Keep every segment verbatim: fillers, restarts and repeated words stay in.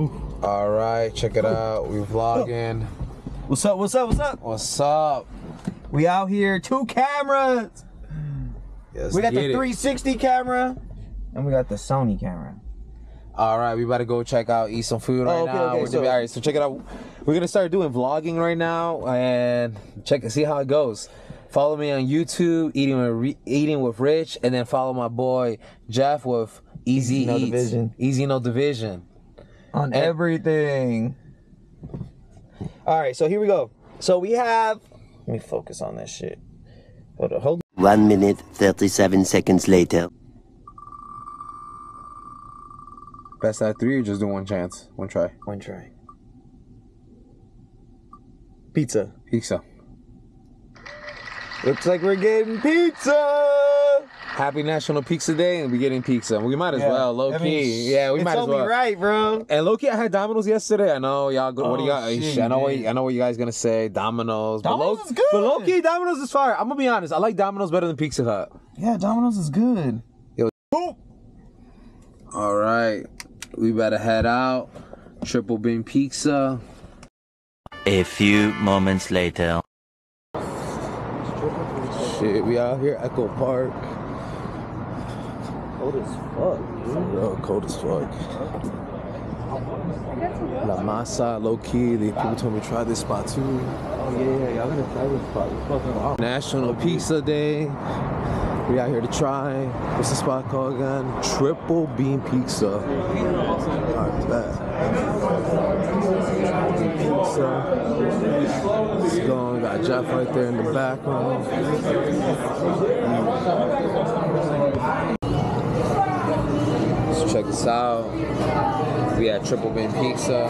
Ooh. All right, check it Ooh. out. We vlogging. What's up? What's up? What's up? What's up? We out here. Two cameras. Yes, we got the three sixty camera and we got the Sony camera. All right, we about to go check out, eat some food right oh, okay, now. Okay, we're so, gonna be, all right, so check it out. We're gonna start doing vlogging right now and check and see how it goes. Follow me on YouTube, Eating with Eating with Rich, and then follow my boy Jeff with Easy, Easy No Eats. Division. Easy No Division on and everything. All right, so here we go. So we have. Let me focus on this shit. Hold on. Hold One minute, thirty-seven seconds later. Best out of three, or just do one chance? One try. One try. Pizza. Pizza. Looks like we're getting pizza! Happy National Pizza Day, and we're getting pizza. We might as yeah. well, low that key. Yeah, we might as well. It's only right, bro. And low key, I had Domino's yesterday. I know y'all go. Oh, what do you shit, I know. What, I know what you guys gonna say. Domino's. Domino's but low, is good. But low key, Domino's is fire. I'm gonna be honest. I like Domino's better than Pizza Hut. Yeah, Domino's is good. Yo. Boop. All right. We better head out. Triple Beam Pizza. A few moments later. Shit, we out here, Echo Park. Cold as fuck, dude. Yo, cold as fuck. La Masa, low key. The people told me try this spot too. Oh yeah, yeah, y'all gonna try this spot. It's fucking awesome. National Pizza Day. We out here to try. What's the spot called again? Triple Beam Pizza. All right, that. Pizza. Let's go. We got Jeff right there in the background. Let's check this out. We had Triple Beam Pizza.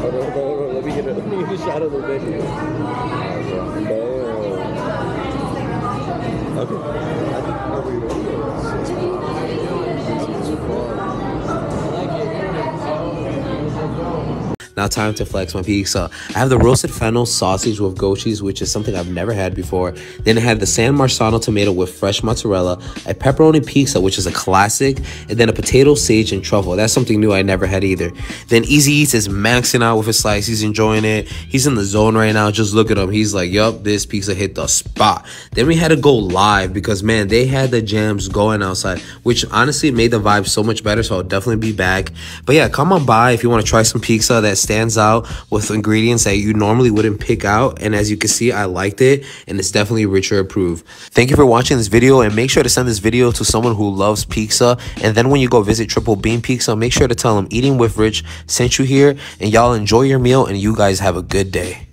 Hold on, hold on. Let me get a, let me get a shot of the video. Oh. Okay. I think I'll be ready. Now time to flex my pizza. I have the roasted fennel sausage with goat cheese, which is something I've never had before. Then I had the San Marzano tomato with fresh mozzarella, a pepperoni pizza, which is a classic, and then a potato, sage, and truffle. That's something new I never had either. Then Easy Eats is maxing out with his slice. He's enjoying it. He's in the zone right now. Just look at him. He's like, yup, this pizza hit the spot. Then we had to go live because, man, they had the jams going outside, which honestly made the vibe so much better, so I'll definitely be back. But, yeah, come on by if you want to try some pizza that stands out with ingredients that you normally wouldn't pick out. And as you can see, I liked it, and it's definitely Richer approved. Thank you for watching this video, and make sure to send this video to someone who loves pizza. And then when you go visit Triple Beam Pizza, make sure to tell them Eating with Rich sent you here, and y'all enjoy your meal, and you guys have a good day.